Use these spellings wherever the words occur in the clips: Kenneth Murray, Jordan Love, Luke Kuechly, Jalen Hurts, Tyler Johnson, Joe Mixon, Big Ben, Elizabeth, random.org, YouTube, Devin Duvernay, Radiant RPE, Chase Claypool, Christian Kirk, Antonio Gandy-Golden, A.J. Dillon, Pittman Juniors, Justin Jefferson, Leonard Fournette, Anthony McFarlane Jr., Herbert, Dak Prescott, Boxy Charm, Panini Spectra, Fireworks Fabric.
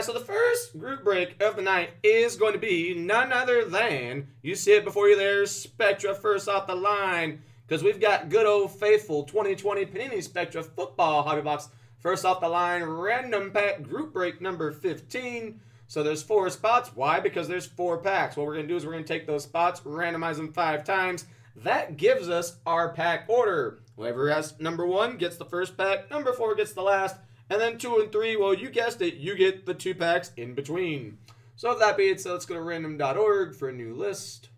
guys, so the first group break of the night is going to be none other than, you see it before you there, Spectra first off the line, because we've got good old faithful 2020 Panini Spectra Football Hobby Box first off the line, random pack group break number 15. So there's 4 spots. Why? Because there's 4 packs. What we're going to do is we're going to take those spots, randomize them 5 times. That gives us our pack order. Whoever has number 1 gets the first pack, number 4 gets the last, and then 2 and 3, well, you guessed it, you get the 2 packs in between. So with that being said, let's go to random.org for a new list.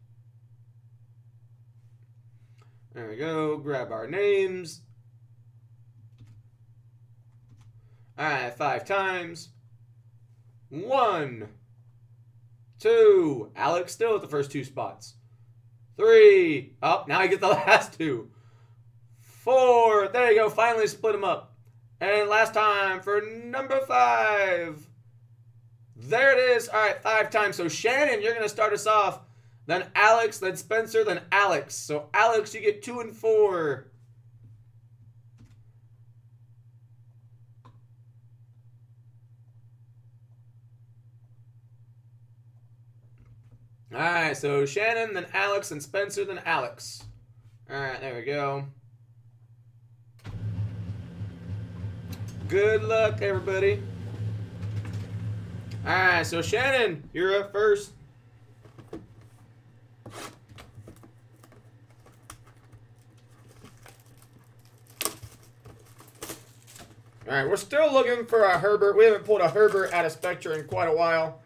There we go, grab our names. All right, 5 times. 1, 2, Alex still at the first 2 spots. 3, oh, now I get the last 2. 4, there you go, finally split them up. And last time for number 5. There it is, all right, 5 times. So Shannon, you're gonna start us off. Then Alex, then Spencer, then Alex. So Alex, you get 2 and 4. All right, so Shannon, then Alex, and Spencer, then Alex. All right, there we go. Good luck, everybody. All right, so Shannon, you're up first. All right, we're still looking for a Herbert. We haven't pulled a Herbert out of Spectra in quite a while.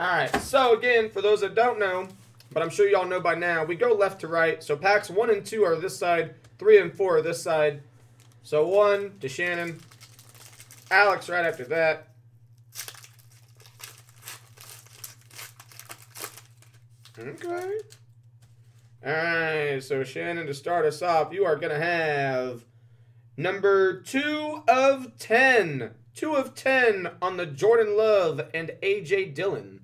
Alright, so again, for those that don't know, but I'm sure y'all know by now, we go left to right. So packs 1 and 2 are this side, 3 and 4 are this side. So 1 to Shannon, Alex right after that. Okay. Alright, so Shannon, to start us off, you are going to have number 2 of 10. 2 of 10 on the Jordan Love and A.J. Dillon.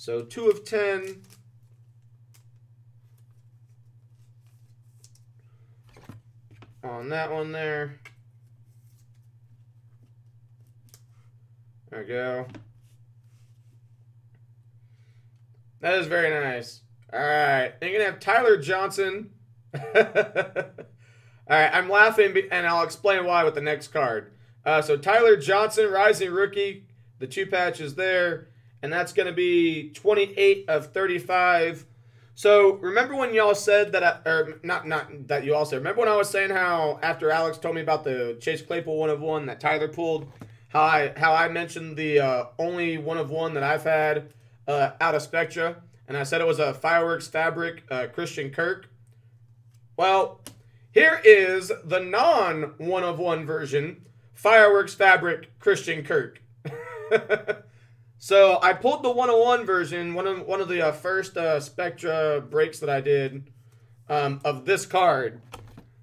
So 2 of 10. On that one there. There we go. That is very nice. All right. You're going to have Tyler Johnson. All right. I'm laughing, and I'll explain why with the next card. So Tyler Johnson, rising rookie, the 2 patches there, and that's going to be 28 of 35. So remember when y'all said that, or not that you all said, remember when I was saying how after Alex told me about the Chase Claypool 1 of 1 that Tyler pulled, how I mentioned the only 1 of 1 that I've had out of Spectra, and I said it was a Fireworks Fabric Christian Kirk. Well, here is the non 1 of 1 version. Fireworks Fabric, Christian Kirk. So I pulled the 101 version, one of the first Spectra breaks that I did of this card.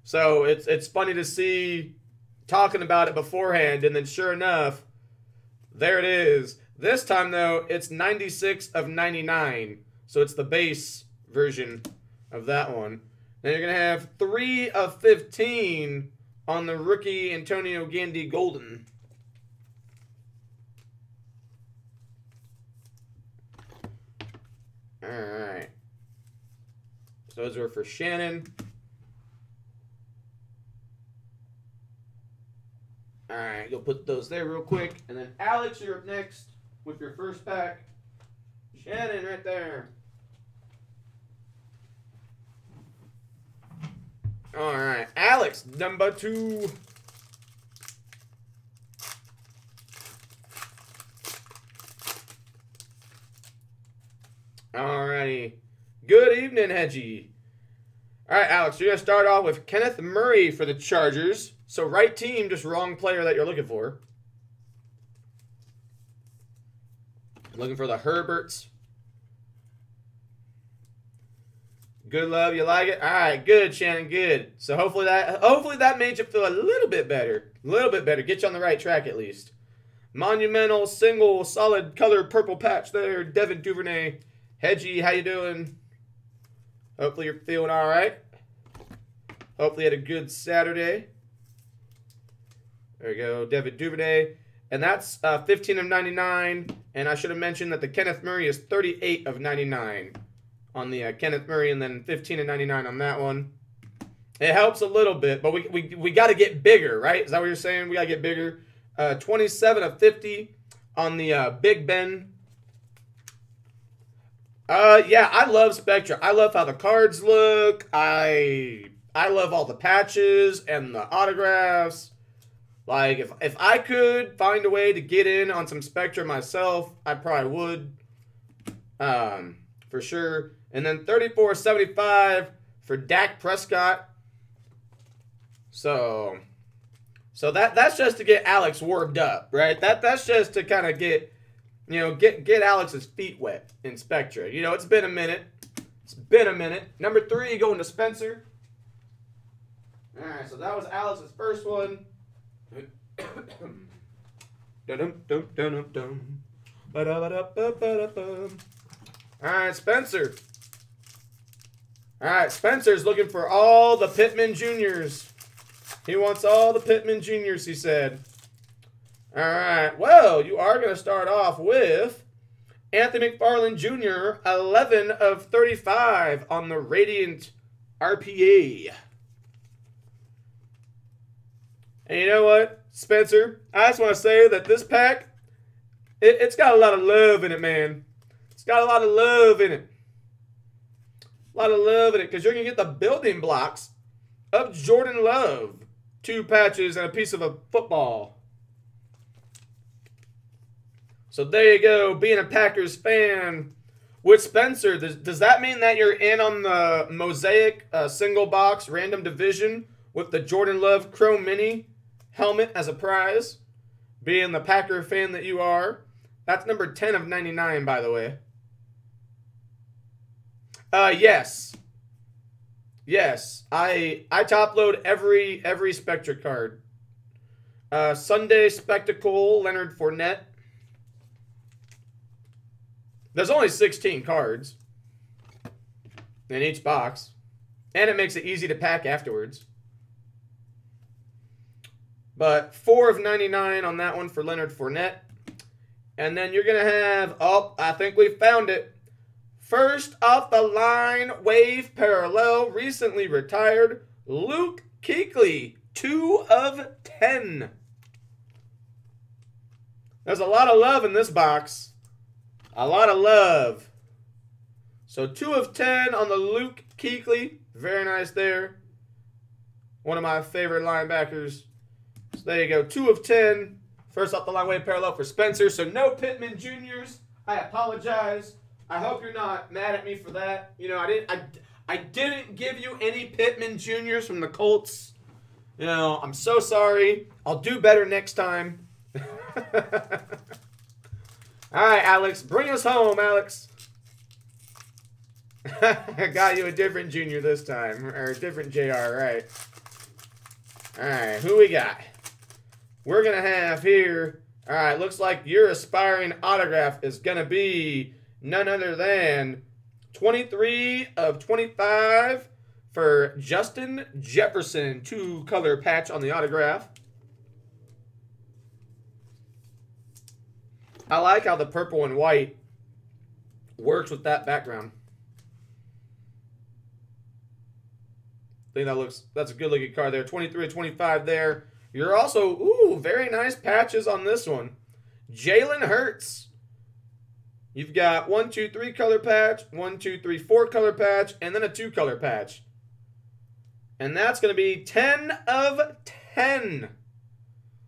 So it's funny to see talking about it beforehand, and then sure enough, there it is. This time though, it's 96 of 99, so it's the base version of that one. Then you're gonna have 3 of 15. On the rookie Antonio Gandy-Golden. All right. So those were for Shannon. All right, you'll put those there real quick. And then Alex, you're up next with your first pack. Shannon right there. All right, Alex, number 2. All righty. Good evening, Hedgie. All right, Alex, you're going to start off with Kenneth Murray for the Chargers. So right team, just wrong player that you're looking for. Looking for the Herberts. Good love, you like it? All right, good, Shannon, good. So hopefully that made you feel a little bit better. A little bit better. Get you on the right track at least. Monumental, single, solid color purple patch there. Devin Duvernay. Hedgie, how you doing? Hopefully you're feeling all right. Hopefully you had a good Saturday. There we go. Devin Duvernay. And that's 15 of 99. And I should have mentioned that the Kenneth Murray is 38 of 99 on the Kenneth Murray, and then 15 of 99 on that one. It helps a little bit, but we got to get bigger, right? Is that what you're saying? We got to get bigger. 27 of 50 on the Big Ben. Yeah, I love Spectra. I love how the cards look. I love all the patches and the autographs. Like, if I could find a way to get in on some Spectra myself, I probably would. For sure. And then 34.75 for Dak Prescott. So that's just to get Alex warmed up, right? That's just to kind of get, you know, get Alex's feet wet in Spectra. You know, it's been a minute. It's been a minute. Number 3 going to Spencer. All right, so that was Alex's first one. Alright, Spencer. Alright, Spencer's looking for all the Pittman Juniors. He wants all the Pittman Juniors, he said. Alright, well, you are going to start off with Anthony McFarlane Jr., 11 of 35 on the Radiant RPE. And you know what, Spencer? I just want to say that this pack, it's got a lot of love in it, man. It's got a lot of love in it. A lot of love in it, because you're going to get the building blocks of Jordan Love. 2 patches and a piece of a football. So there you go, being a Packers fan. With Spencer, does that mean that you're in on the Mosaic single box random division with the Jordan Love Chrome Mini helmet as a prize, being the Packer fan that you are? That's number 10 of 99, by the way. Yes. Yes, I top load every Spectra card. Sunday Spectacle, Leonard Fournette. There's only 16 cards in each box, and it makes it easy to pack afterwards. But 4 of 99 on that one for Leonard Fournette. And then you're going to have, oh, I think we found it. First off the line, wave parallel, recently retired, Luke Kuechly, 2 of 10. There's a lot of love in this box. A lot of love. So 2 of 10 on the Luke Kuechly. Very nice there. One of my favorite linebackers. So there you go, 2 of 10. First off the line, wave parallel for Spencer. So no Pittman Juniors. I apologize. I hope you're not mad at me for that. You know, I didn't give you any Pittman Juniors from the Colts. You know, I'm so sorry. I'll do better next time. All right, Alex, bring us home, Alex. I got you a different junior this time, or a different JR, right? All right, who we got? We're going to have here, all right, looks like your aspiring autograph is going to be none other than 23 of 25 for Justin Jefferson, 2-color patch on the autograph. I like how the purple and white works with that background. I think that's a good-looking card there. 23 of 25 there. You're also, ooh, very nice patches on this one. Jalen Hurts. You've got 1, 2, 3 color patch, 1, 2, 3, 4 color patch, and then a 2 color patch. And that's going to be 10 of 10.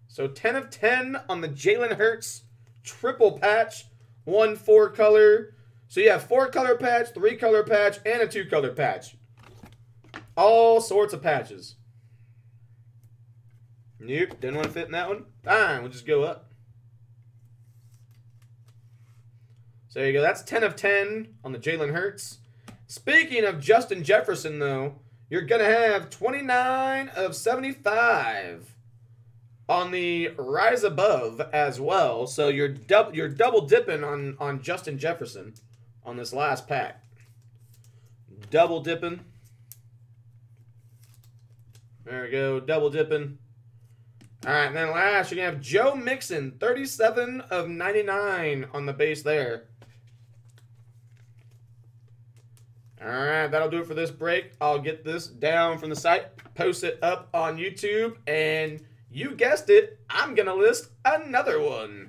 So 10 of 10 on the Jalen Hurts triple patch, 1 4 color. So you have 4 color patch, 3 color patch, and a 2 color patch. All sorts of patches. Nope, didn't want to fit in that one. Fine, we'll just go up. There you go. That's 10 of 10 on the Jalen Hurts. Speaking of Justin Jefferson, though, you're going to have 29 of 75 on the Rise Above as well. So you're double dipping on Justin Jefferson on this last pack. Double dipping. There we go. Double dipping. All right, and then last, you're going to have Joe Mixon, 37 of 99 on the base there. All right, that'll do it for this break. I'll get this down from the site, post it up on YouTube, and you guessed it, I'm going to list another one.